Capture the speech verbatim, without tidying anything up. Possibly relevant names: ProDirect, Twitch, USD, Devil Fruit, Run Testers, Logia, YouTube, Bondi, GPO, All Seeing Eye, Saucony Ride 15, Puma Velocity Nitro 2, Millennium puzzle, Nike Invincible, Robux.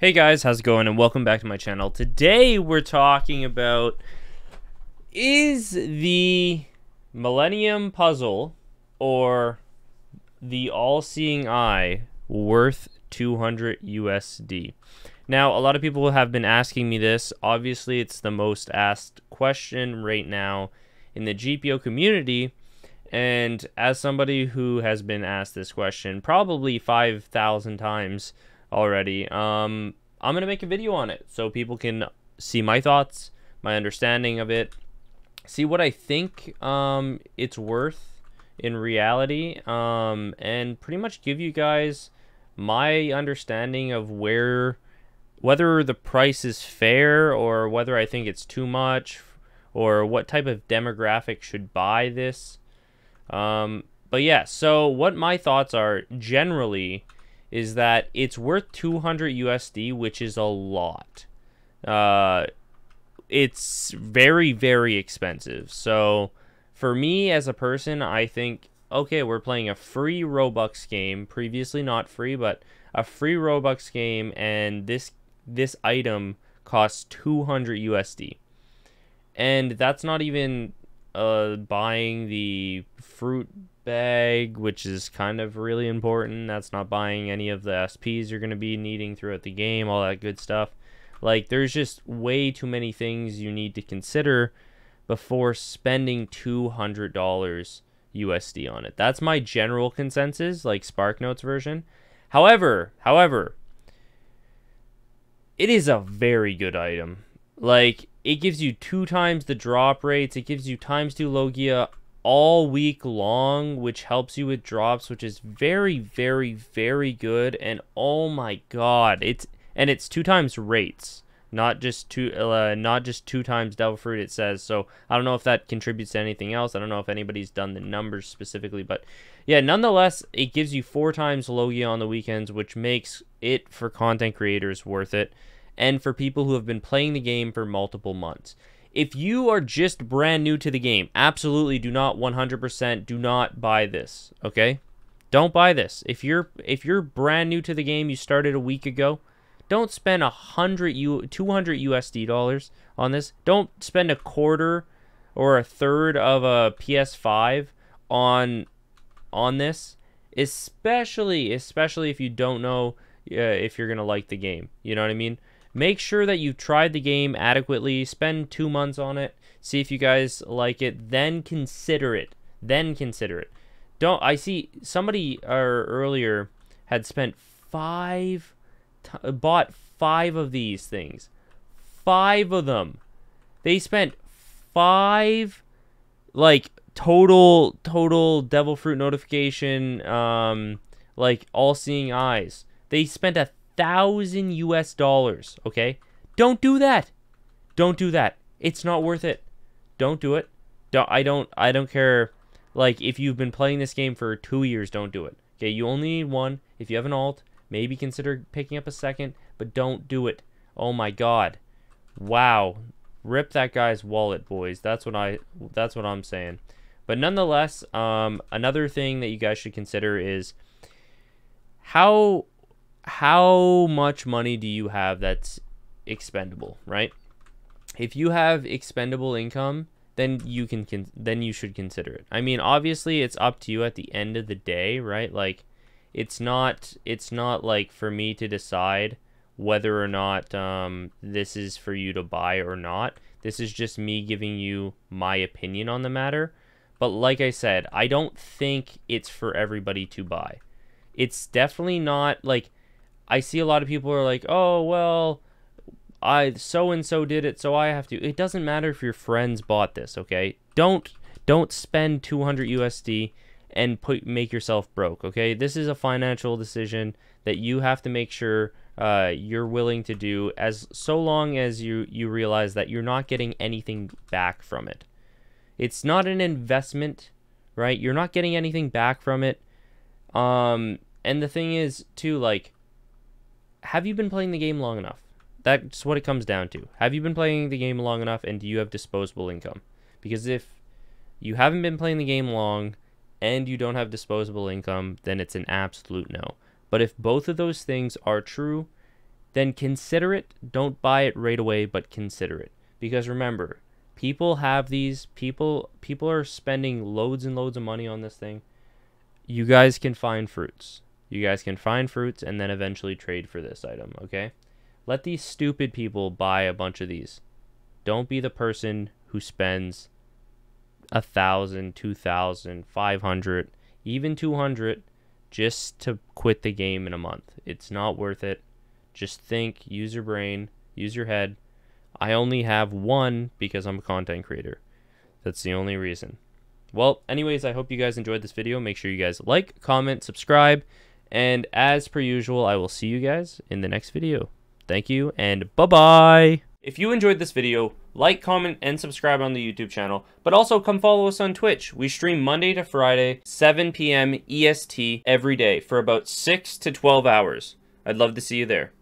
Hey guys, how's it going and welcome back to my channel. Today we're talking about, is the Millennium puzzle or the All Seeing Eye worth two hundred U S D? Now, a lot of people have been asking me this. Obviously, it's the most asked question right now in the G P O community. And as somebody who has been asked this question probably five thousand times already, um I'm gonna make a video on it so people can see my thoughts, my understanding of it, see what I think um it's worth in reality, um and pretty much give you guys my understanding of where, whether the price is fair or whether I think it's too much, or what type of demographic should buy this. Um but yeah, so what my thoughts are generally is that it's worth two hundred U S D, which is a lot. Uh, it's very, very expensive. So for me as a person, I think, okay, we're playing a free Robux game, previously not free, but a free Robux game, and this this item costs two hundred U S D. And that's not even uh, buying the fruit bag, which is kind of really important. That's not buying any of the S Ps you're going to be needing throughout the game, all that good stuff. Like, there's just way too many things you need to consider before spending two hundred U S D on it. That's my general consensus, like SparkNotes version. However, however, it is a very good item. Like, it gives you two times the drop rates. It gives you times two Logia all week long, which helps you with drops, which is very, very, very good. And oh my god, it's and it's two times rates, not just two uh, not just two times Devil Fruit, it says. So I don't know if that contributes to anything else. I don't know if anybody's done the numbers specifically, but yeah, nonetheless, it gives you four times Logia on the weekends, which makes it, for content creators, worth it, and for people who have been playing the game for multiple months. If you are just brand new to the game, absolutely do not one hundred percent do not buy this, okay? Don't buy this. If you're if you're brand new to the game, you started a week ago, don't spend a hundred U two hundred U S D dollars on this. Don't spend a quarter or a third of a P S five on on this, especially especially if you don't know uh, if you're going to like the game. You know what I mean? Make sure that you've tried the game adequately. Spend two months on it. See if you guys like it. Then consider it. Then consider it. Don't. I see somebody uh, earlier had spent five, t bought five of these things. Five of them. They spent five, like total, total Devil Fruit notification, um, like All Seeing Eyes. They spent a thousand U S dollars. Okay, don't do that. Don't do that. It's not worth it. Don't do it. Don't. I don't. I don't care. Like, if you've been playing this game for two years, don't do it. Okay, you only need one. If you have an alt, maybe consider picking up a second, but don't do it. Oh my god. Wow. Rip that guy's wallet, boys. That's what I. That's what I'm saying. But nonetheless, um, another thing that you guys should consider is how. how much money do you have that's expendable, right? If you have expendable income, then you can, con then you should consider it. I mean, obviously it's up to you at the end of the day, right? Like, it's not, it's not like for me to decide whether or not um, this is for you to buy or not. This is just me giving you my opinion on the matter. But like I said, I don't think it's for everybody to buy. It's definitely not like, I see a lot of people are like, oh, well, I so-and-so did it, so I have to. It doesn't matter if your friends bought this, okay? Don't don't spend two hundred U S D and put make yourself broke, okay? This is a financial decision that you have to make sure uh, you're willing to do, as so long as you, you realize that you're not getting anything back from it. It's not an investment, right? You're not getting anything back from it. Um, and the thing is, too, like, have you been playing the game long enough? That's what it comes down to. Have you been playing the game long enough, and do you have disposable income? Because if you haven't been playing the game long and you don't have disposable income, then it's an absolute no. But if both of those things are true, then consider it. Don't buy it right away, but consider it. Because remember, people have these, people people are spending loads and loads of money on this thing. You guys can find fruits. You guys can find fruits and then eventually trade for this item, okay? Let these stupid people buy a bunch of these. Don't be the person who spends a thousand, two thousand, five hundred, even two hundred just to quit the game in a month. It's not worth it. Just think, use your brain, use your head. I only have one because I'm a content creator. That's the only reason. Well, anyways, I hope you guys enjoyed this video. Make sure you guys like, comment, subscribe, and as per usual, I will see you guys in the next video. Thank you, and bye-bye. If you enjoyed this video, like, comment, and subscribe on the YouTube channel, but also come follow us on Twitch. We stream Monday to Friday, seven p m E S T every day for about six to twelve hours. I'd love to see you there.